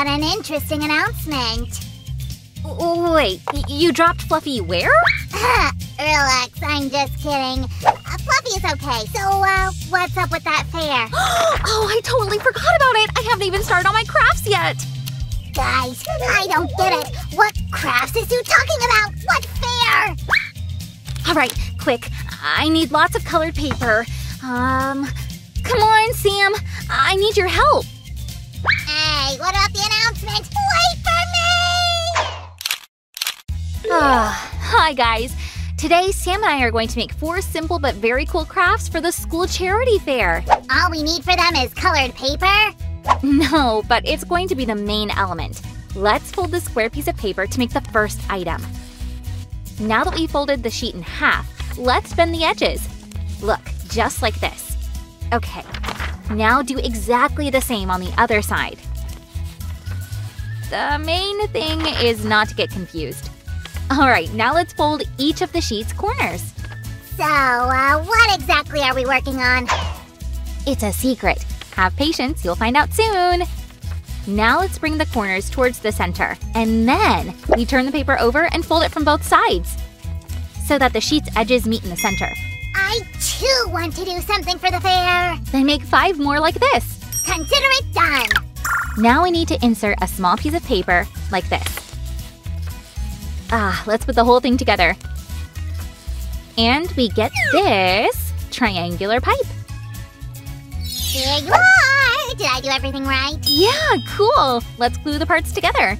What an interesting announcement. Wait, you dropped Fluffy where? Relax, I'm just kidding. Fluffy's okay, so what's up with that fair? Oh, I totally forgot about it. I haven't even started on my crafts yet. Guys, I don't get it. What crafts is you talking about? What fair? All right, quick. I need lots of colored paper. Come on, Sam. I need your help. Hey, what about the announcement? Wait for me! Hi, guys. Today, Sam and I are going to make 4 simple but very cool crafts for the school charity fair. All we need for them is colored paper? No, but it's going to be the main element. Let's fold the square piece of paper to make the first item. Now that we folded the sheet in half, let's bend the edges. Look, just like this. Okay, now do exactly the same on the other side. The main thing is not to get confused. All right, now let's fold each of the sheet's corners. So, what exactly are we working on? It's a secret. Have patience, you'll find out soon. Now let's bring the corners towards the center. And then we turn the paper over and fold it from both sides so that the sheet's edges meet in the center. I too want to do something for the fair. Then make 5 more like this. Consider it done. Now we need to insert a small piece of paper like this. Let's put the whole thing together. And we get this triangular pipe. There you are! Did I do everything right? Yeah, cool! Let's glue the parts together.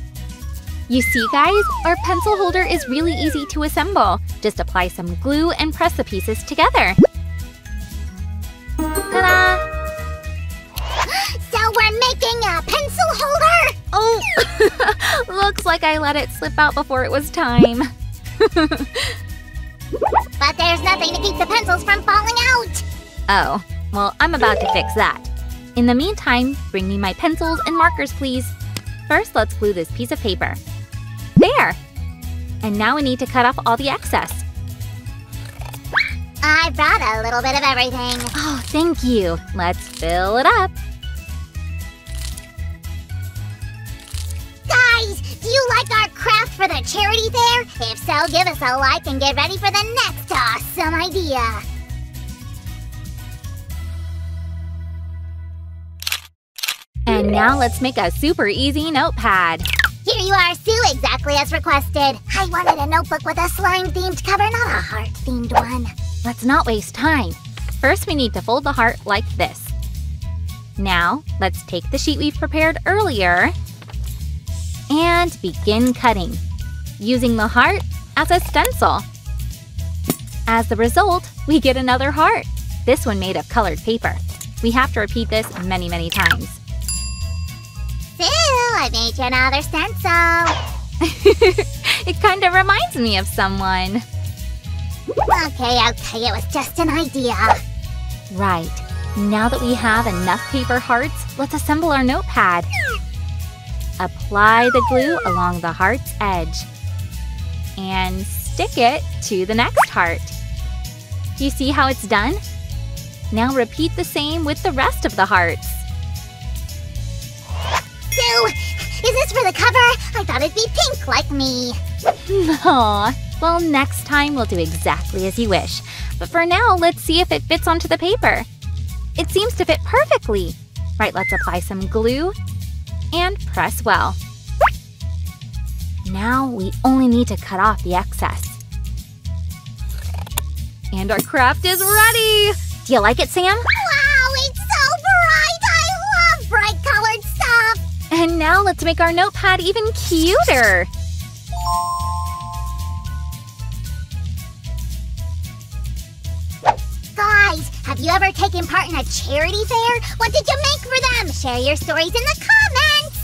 You see, guys? Our pencil holder is really easy to assemble. Just apply some glue and press the pieces together. Ta-da! So we're making a pencil holder? Oh! Looks like I let it slip out before it was time. But there's nothing to keep the pencils from falling out! Oh. Well, I'm about to fix that. In the meantime, bring me my pencils and markers, please. First, let's glue this piece of paper. There! And now we need to cut off all the excess. I brought a little bit of everything. Oh, thank you. Let's fill it up. Guys, do you like our craft for the charity fair? If so, give us a like and get ready for the next awesome idea. And now let's make a super easy notepad. Here you are, Sue, exactly as requested. I wanted a notebook with a slime-themed cover, not a heart-themed one. Let's not waste time. First, we need to fold the heart like this. Now, let's take the sheet we've prepared earlier and begin cutting, using the heart as a stencil. As the result, we get another heart, this one made of colored paper. We have to repeat this many, many times. I made you another stencil. It kind of reminds me of someone. Okay, it was just an idea. Right. Now that we have enough paper hearts, let's assemble our notepad. Apply the glue along the heart's edge. And stick it to the next heart. Do you see how it's done? Now repeat the same with the rest of the hearts. Is this for the cover? I thought it'd be pink like me. Aw, well, next time we'll do exactly as you wish. But for now, let's see if it fits onto the paper. It seems to fit perfectly. Right, let's apply some glue and press well. Now we only need to cut off the excess. And our craft is ready! Do you like it, Sam? Wow, it's so bright! I love bright colored stuff! And now let's make our notepad even cuter! Guys, have you ever taken part in a charity fair? What did you make for them? Share your stories in the comments!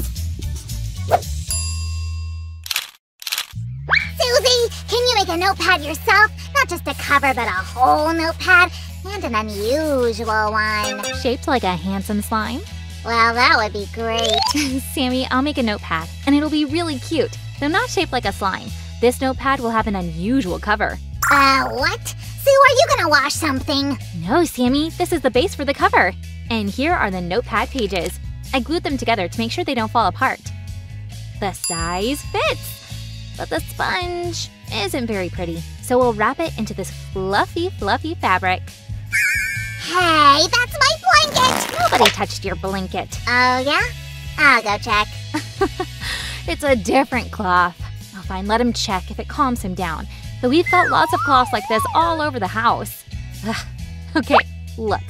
Susie, can you make a notepad yourself? Not just a cover, but a whole notepad. And an unusual one. Shaped like a handsome slime? Well, that would be great. Sammy, I'll make a notepad, and it'll be really cute, though not shaped like a slime. This notepad will have an unusual cover. What? Sue, are you gonna wash something? No, Sammy, this is the base for the cover. And here are the notepad pages. I glued them together to make sure they don't fall apart. The size fits! But the sponge isn't very pretty, so we'll wrap it into this fluffy, fluffy fabric. Hey, that's my blanket! Nobody touched your blanket. Oh, yeah? I'll go check. It's a different cloth. Oh, fine, let him check if it calms him down. But we've got lots of cloths like this all over the house. Ugh. Okay, look.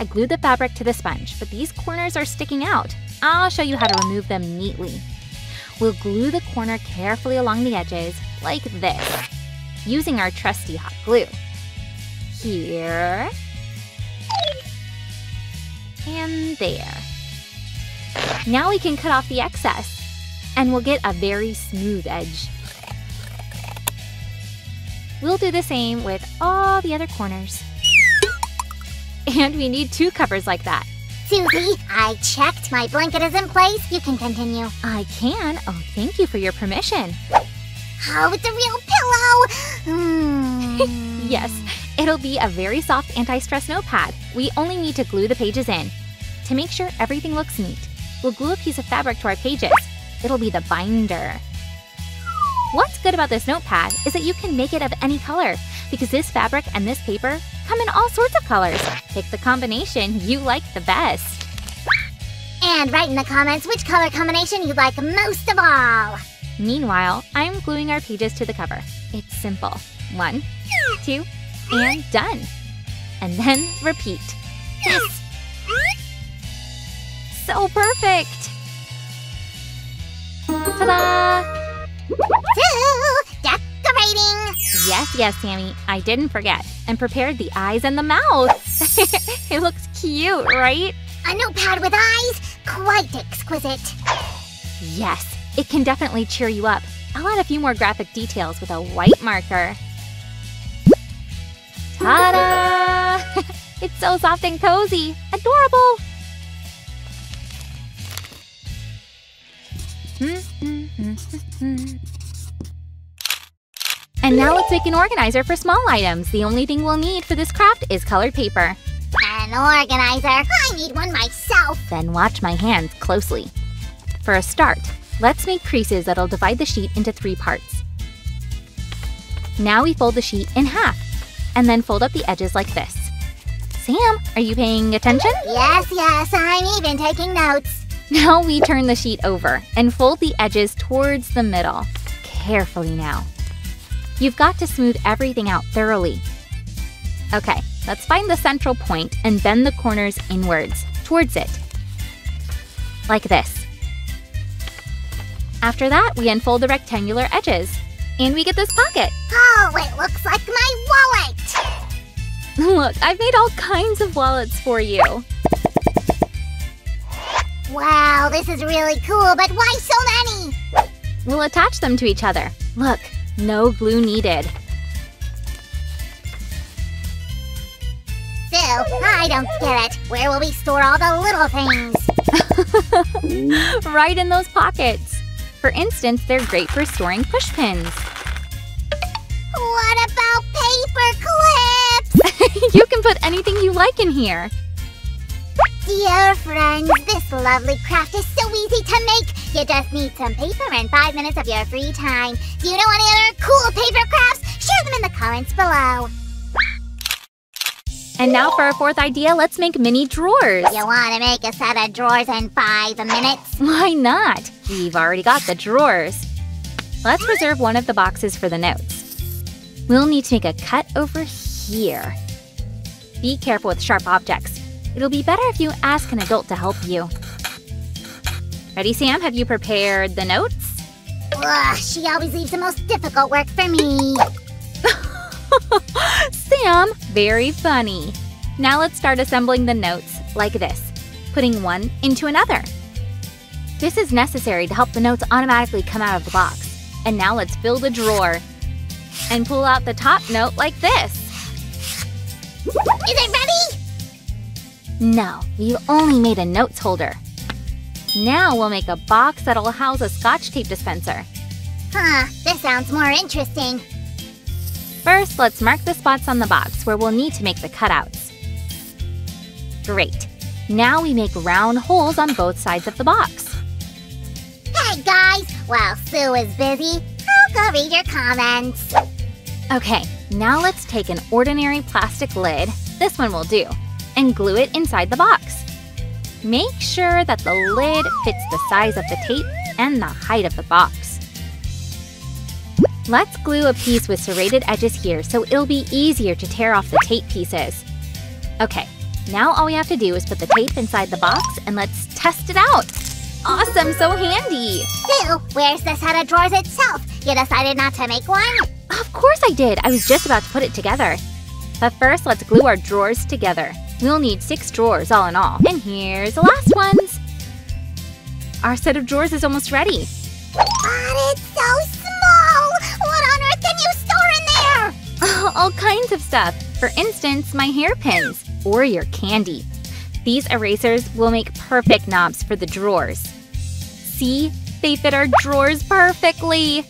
I glued the fabric to the sponge, but these corners are sticking out. I'll show you how to remove them neatly. We'll glue the corner carefully along the edges, like this, using our trusty hot glue. Here. And there. Now we can cut off the excess. And we'll get a very smooth edge. We'll do the same with all the other corners. And we need 2 covers like that. Susie, I checked. My blanket is in place. You can continue. I can? Oh, thank you for your permission. Oh, it's a real pillow! Mm. Yes, it'll be a very soft anti-stress notepad. We only need to glue the pages in. To make sure everything looks neat, we'll glue a piece of fabric to our pages. It'll be the binder. What's good about this notepad is that you can make it of any color, because this fabric and this paper come in all sorts of colors. Pick the combination you like the best. And write in the comments which color combination you like most of all. Meanwhile, I'm gluing our pages to the cover. It's simple. 1, 2, and done. And then repeat. Yes! So perfect! Ta-da! Sue! Decorating! Yes, yes, Sammy. I didn't forget. And prepared the eyes and the mouth. It looks cute, right? A notepad with eyes? Quite exquisite. Yes, it can definitely cheer you up. I'll add a few more graphic details with a white marker. Ta-da! It's so soft and cozy. Adorable! And now let's make an organizer for small items. The only thing we'll need for this craft is colored paper. An organizer? I need one myself! Then watch my hands closely. For a start, let's make creases that'll divide the sheet into 3 parts. Now we fold the sheet in half, and then fold up the edges like this. Sam, are you paying attention? Yes, yes, I'm even taking notes. Now we turn the sheet over and fold the edges towards the middle. Carefully now. You've got to smooth everything out thoroughly. Okay, let's find the central point and bend the corners inwards towards it. Like this. After that, we unfold the rectangular edges. And we get this pocket. Oh, it looks like my wallet! Look, I've made all kinds of wallets for you. Wow, this is really cool, but why so many? We'll attach them to each other. Look, no glue needed. Sue, I don't get it. Where will we store all the little things? Right in those pockets. For instance, they're great for storing push pins. What about paper clips? You can put anything you like in here. Dear friends, this lovely craft is so easy to make. You just need some paper and 5 minutes of your free time. Do you know any other cool paper crafts? Share them in the comments below. And now for our 4th idea, let's make mini drawers. You want to make a set of drawers in 5 minutes? Why not? We've already got the drawers. Let's reserve one of the boxes for the notes. We'll need to make a cut over here. Be careful with sharp objects. It'll be better if you ask an adult to help you. Ready, Sam? Have you prepared the notes? Ugh, she always leaves the most difficult work for me. Sam, very funny. Now let's start assembling the notes like this, putting one into another. This is necessary to help the notes automatically come out of the box. And now let's fill the drawer and pull out the top note like this. Is it ready? No, we've only made a notes holder. Now we'll make a box that'll house a Scotch tape dispenser. Huh, this sounds more interesting. First, let's mark the spots on the box where we'll need to make the cutouts. Great. Now we make round holes on both sides of the box. Hey, it, guys? While Sue is busy, I'll go read your comments. Okay, now let's take an ordinary plastic lid, this one will do, and glue it inside the box. Make sure that the lid fits the size of the tape and the height of the box. Let's glue a piece with serrated edges here so it'll be easier to tear off the tape pieces. Okay, now all we have to do is put the tape inside the box and let's test it out! Awesome, so handy! Sue, where's the set of drawers itself? You decided not to make one? Of course I did! I was just about to put it together. But first, let's glue our drawers together. We'll need 6 drawers all in all. And here's the last ones! Our set of drawers is almost ready. But it's so small! What on earth can you store in there? Oh, all kinds of stuff. For instance, my hairpins or your candy. These erasers will make perfect knobs for the drawers. See? They fit our drawers perfectly!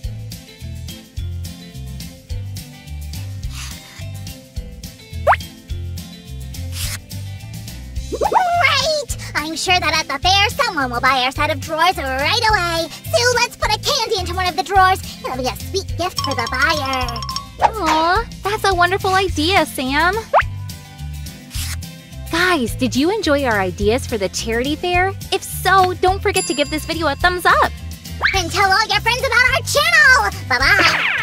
I'm sure that at the fair, someone will buy our set of drawers right away. Sue, let's put a candy into one of the drawers. It'll be a sweet gift for the buyer. Aw, that's a wonderful idea, Sam. Guys, did you enjoy our ideas for the charity fair? If so, don't forget to give this video a thumbs up. And tell all your friends about our channel. Bye-bye.